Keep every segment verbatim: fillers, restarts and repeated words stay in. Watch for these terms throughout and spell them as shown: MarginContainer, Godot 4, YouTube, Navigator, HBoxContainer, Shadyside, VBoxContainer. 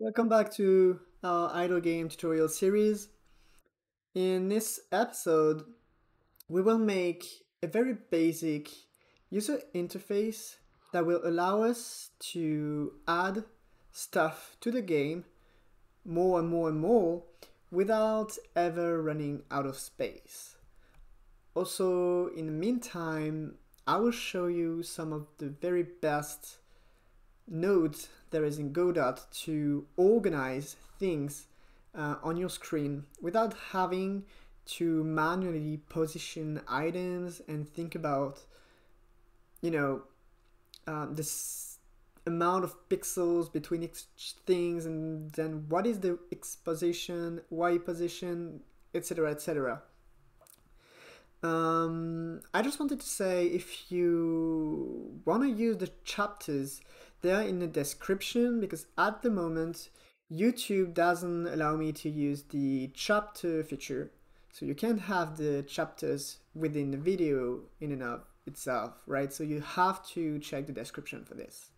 Welcome back to our idle game tutorial series. In this episode, we will make a very basic user interface that will allow us to add stuff to the game more and more and more without ever running out of space. Also, in the meantime, I will show you some of the very best nodes there is in Godot to organize things uh, on your screen without having to manually position items and think about, you know, uh, this amount of pixels between each things, and then what is the X position, Y position, et cetera, et cetera. Um, I just wanted to say, if you want to use the chapters, they're in the description, because at the moment YouTube doesn't allow me to use the chapter feature, so you can't have the chapters within the video in and of itself, right? So you have to check the description for this.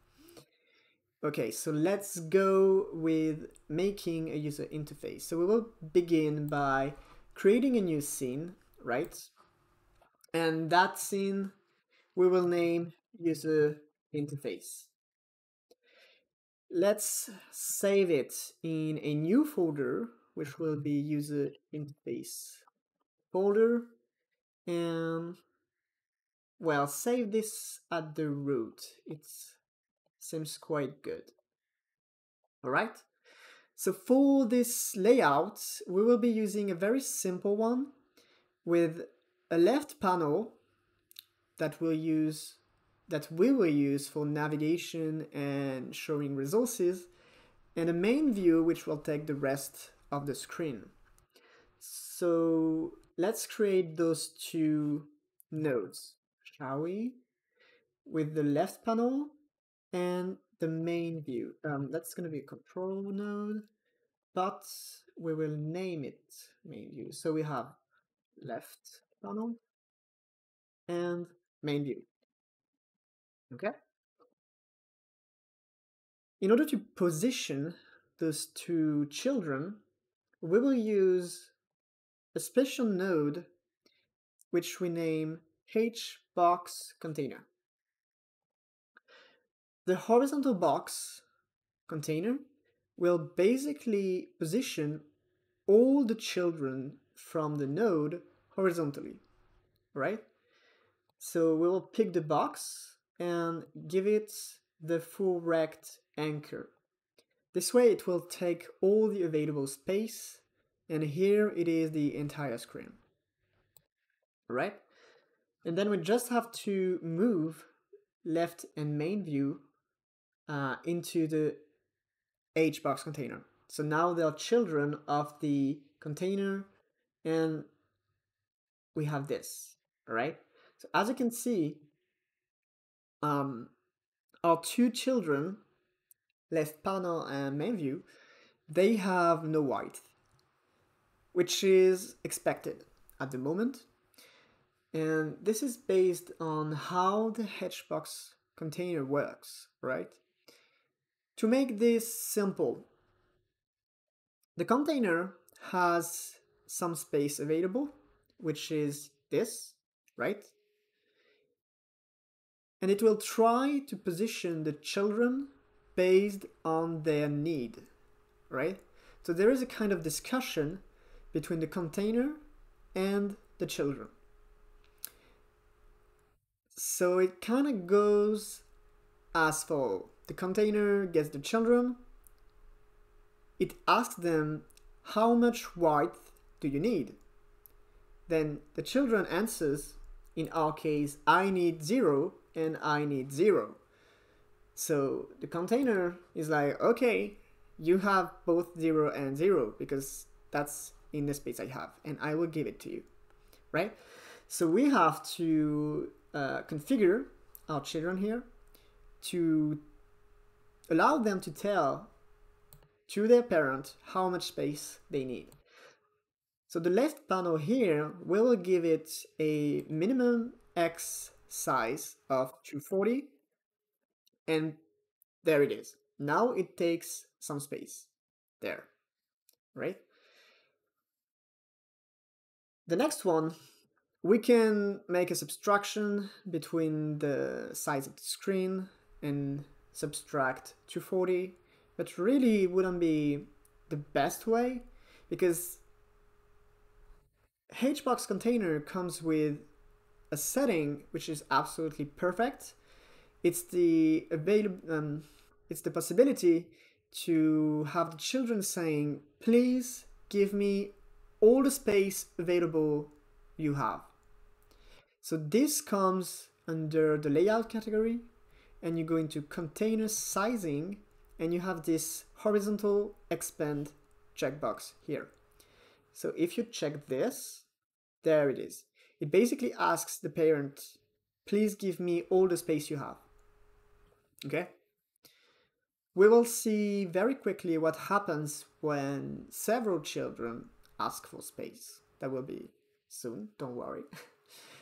Okay, so let's go with making a user interface. So we will begin by creating a new scene, right? And that scene we will name user interface. Let's save it in a new folder, which will be user interface folder, and well, save this at the root. It seems quite good. All right. So for this layout, we will be using a very simple one with a left panel that we'll use that we will use for navigation and showing resources, and a main view which will take the rest of the screen. So let's create those two nodes, shall we? With the left panel and the main view. Um, that's gonna be a control node, but we will name it main view. So we have left panel and main view. Okay. In order to position those two children, we will use a special node which we name HBoxContainer. The horizontal box container will basically position all the children from the node horizontally, right? So we will pick the box and give it the full rect anchor. This way it will take all the available space, and here it is the entire screen. All right? And then we just have to move left and main view uh, into the HBox container. So now they are children of the container, and we have this, all right? So as you can see, Um, our two children, left panel and main view, they have no width, which is expected at the moment. And this is based on how the HBox container works, right? To make this simple, the container has some space available, which is this, right? And it will try to position the children based on their need, right? So there is a kind of discussion between the container and the children. So it kind of goes as follows. The container gets the children. It asks them, how much width do you need? Then the children answers, in our case, I need zero. And I need zero. So the container is like, okay, you have both zero and zero because that's in the space I have, and I will give it to you, right? So we have to uh, configure our children here to allow them to tell to their parent how much space they need. So the left panel here, we will give it a minimum X size of two forty, and there it is. Now it takes some space. there, right? The next one, we can make a subtraction between the size of the screen and subtract two forty, but really wouldn't be the best way, because HBoxContainer comes with a setting which is absolutely perfect. It's the avail um, it's the possibility to have the children saying, please give me all the space available you have. So this comes under the layout category, and you go into container sizing, and you have this horizontal expand checkbox here. So if you check this, there it is. It basically asks the parent, please give me all the space you have. Okay? We will see very quickly what happens when several children ask for space. That will be soon, don't worry.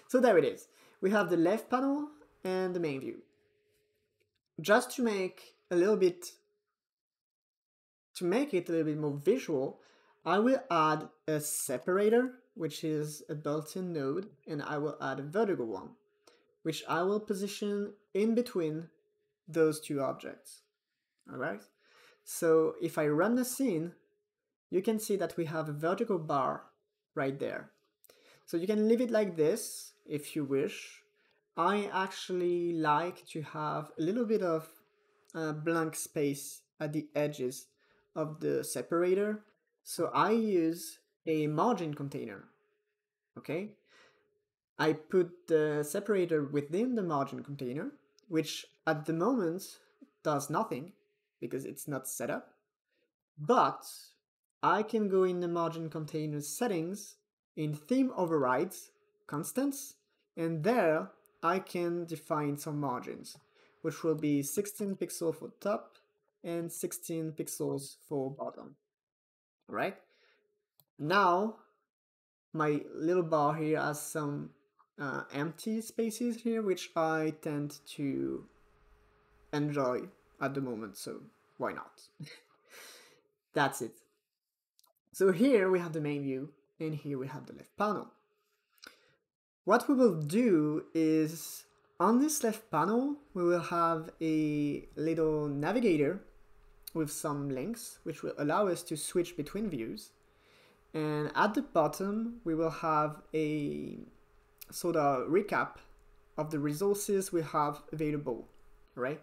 So there it is. We have the left panel and the main view. Just to make a little bit, to make it a little bit more visual, I will add a separator, which is a built-in node, and I will add a vertical one, which I will position in between those two objects. All right. So if I run the scene, you can see that we have a vertical bar right there. So you can leave it like this if you wish. I actually like to have a little bit of uh, blank space at the edges of the separator. So I use a margin container, okay? I put the separator within the margin container, which at the moment does nothing because it's not set up, but I can go in the margin container settings in theme overrides, constants, and there I can define some margins, which will be sixteen pixels for top and sixteen pixels for bottom. Right? Now, my little bar here has some uh, empty spaces here, which I tend to enjoy at the moment, so why not? That's it. So here we have the main view, and here we have the left panel. What we will do is, on this left panel, we will have a little navigator with some links, which will allow us to switch between views. And at the bottom, we will have a sort of recap of the resources we have available, right?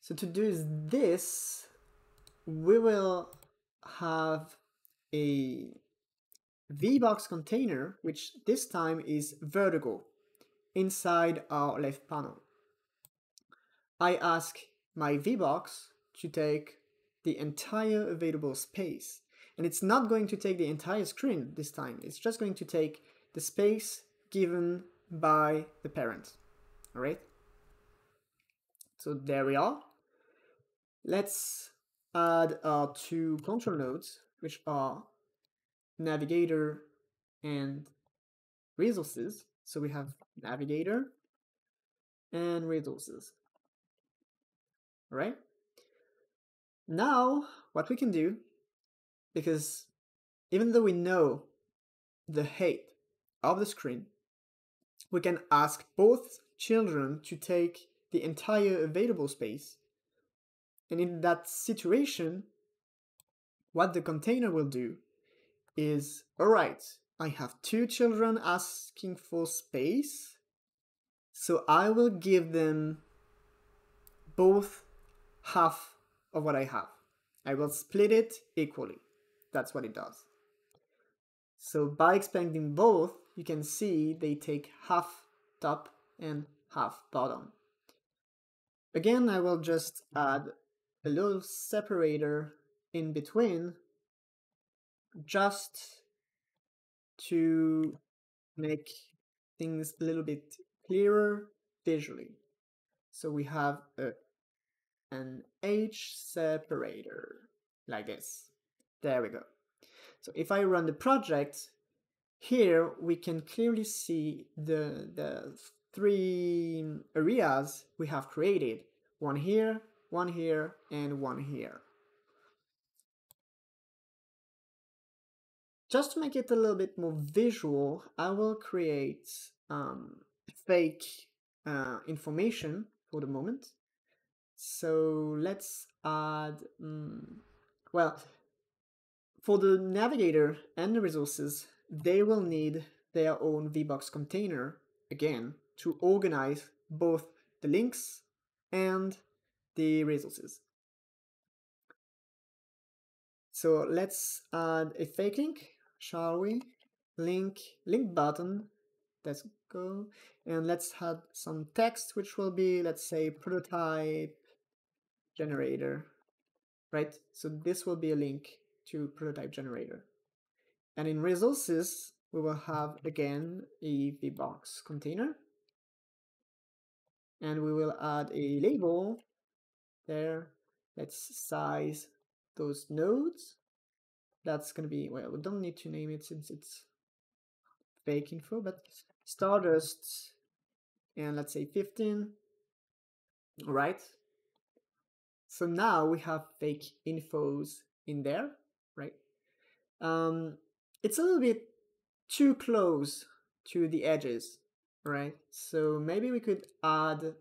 So to do this, we will have a VBox container, which this time is vertical, inside our left panel. I ask my VBox to take the entire available space. And it's not going to take the entire screen this time. It's just going to take the space given by the parent. All right? So there we are. Let's add our two control nodes, which are navigator and resources. So we have navigator and resources. All right? Now, what we can do, because even though we know the height of the screen, we can ask both children to take the entire available space. And in that situation, what the container will do is, all right, I have two children asking for space, so I will give them both half of what I have. I will split it equally. That's what it does. So by expanding both, you can see they take half top and half bottom. Again, I will just add a little separator in between just to make things a little bit clearer visually. So we have a, an H separator like this. There we go. So if I run the project, here we can clearly see the, the three areas we have created. One here, one here, and one here. Just to make it a little bit more visual, I will create um, fake uh, information for the moment. So let's add, um, well, for the navigator and the resources, they will need their own VBox container again to organize both the links and the resources. So let's add a fake link, shall we? Link, link button, let's go. And let's add some text, which will be, let's say, prototype generator, right? So this will be a link to prototype generator. And in resources, we will have again a VBox container. And we will add a label there. Let's size those nodes. That's going to be, well, we don't need to name it since it's fake info, but Stardust, and let's say fifteen. All right. So now we have fake infos in there, right? Um, it's a little bit too close to the edges, right? So maybe we could add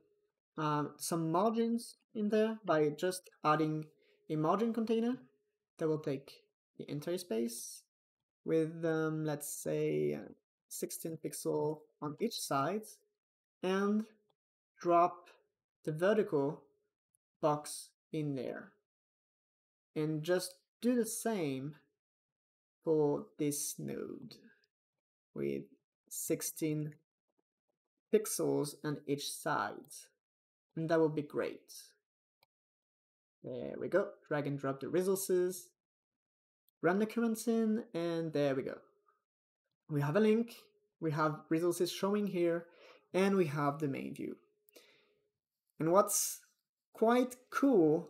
uh, some margins in there by just adding a margin container that will take the entire space with, um, let's say, sixteen pixel on each side, and drop the vertical box in there. And just do the same for this node with sixteen pixels on each side. And that would be great. There we go. Drag and drop the resources. Run the currents in, and there we go. We have a link, we have resources showing here, and we have the main view. And what's quite cool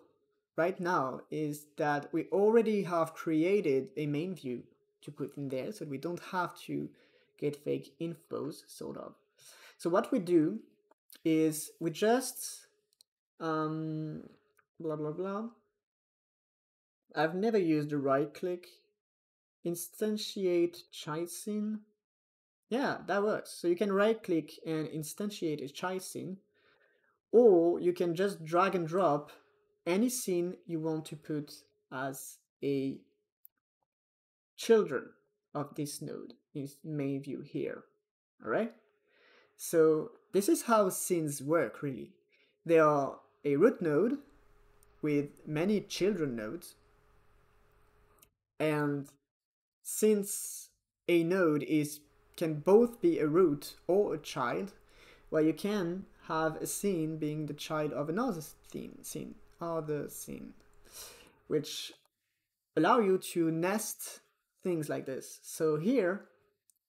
right now is that we already have created a main view to put in there, so we don't have to get fake infos, sort of. So what we do is we just um, blah, blah, blah. I've never used the right click. Instantiate chasing. Yeah, that works. So you can right click and instantiate a chasing, or you can just drag and drop any scene you want to put as a children of this node in main view here. All right. So this is how scenes work, really. They are a root node with many children nodes. And since a node is can both be a root or a child, well, you can have a scene being the child of another scene, scene, other scene, which allow you to nest things like this. So here,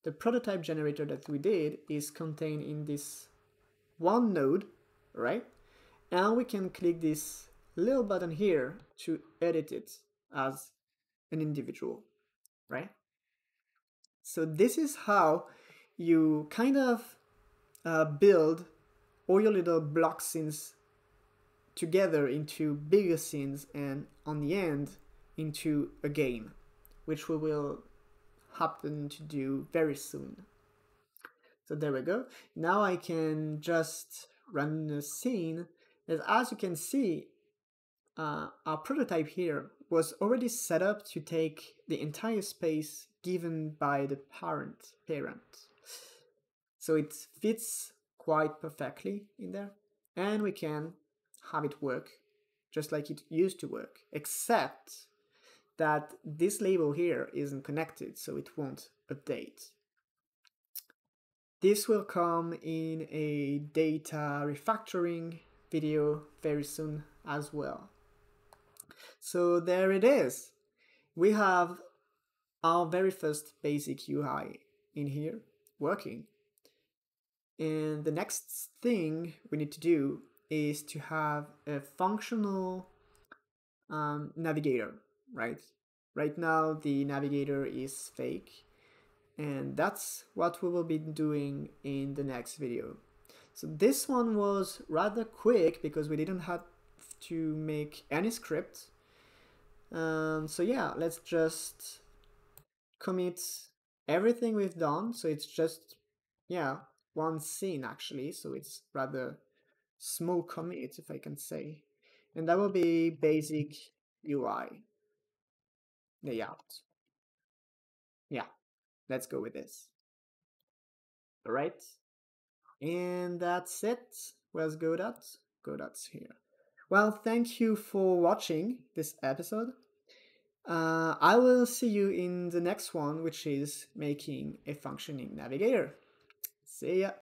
the prototype generator that we did is contained in this one node, right? And we can click this little button here to edit it as an individual, right? So this is how you kind of uh, build all your little block scenes together into bigger scenes, and on the end into a game, which we will happen to do very soon. So there we go. Now I can just run a scene. As you can see, uh, our prototype here was already set up to take the entire space given by the parent parent. So it fits quite perfectly in there, and we can have it work just like it used to work, except that this label here isn't connected, so it won't update. This will come in a data refactoring video very soon as well. So there it is. We have our very first basic U I in here working. And the next thing we need to do is to have a functional um, navigator, right? Right now, the navigator is fake, and that's what we will be doing in the next video. So this one was rather quick because we didn't have to make any script. Um, so yeah, let's just commits everything we've done. So it's just, yeah, one scene actually. So it's rather small commit, if I can say. And that will be basic U I layout. Yeah, let's go with this. All right. And that's it. Where's Godot? Godot's here. Well, thank you for watching this episode. Uh, I will see you in the next one, which is making a functioning navigator. See ya.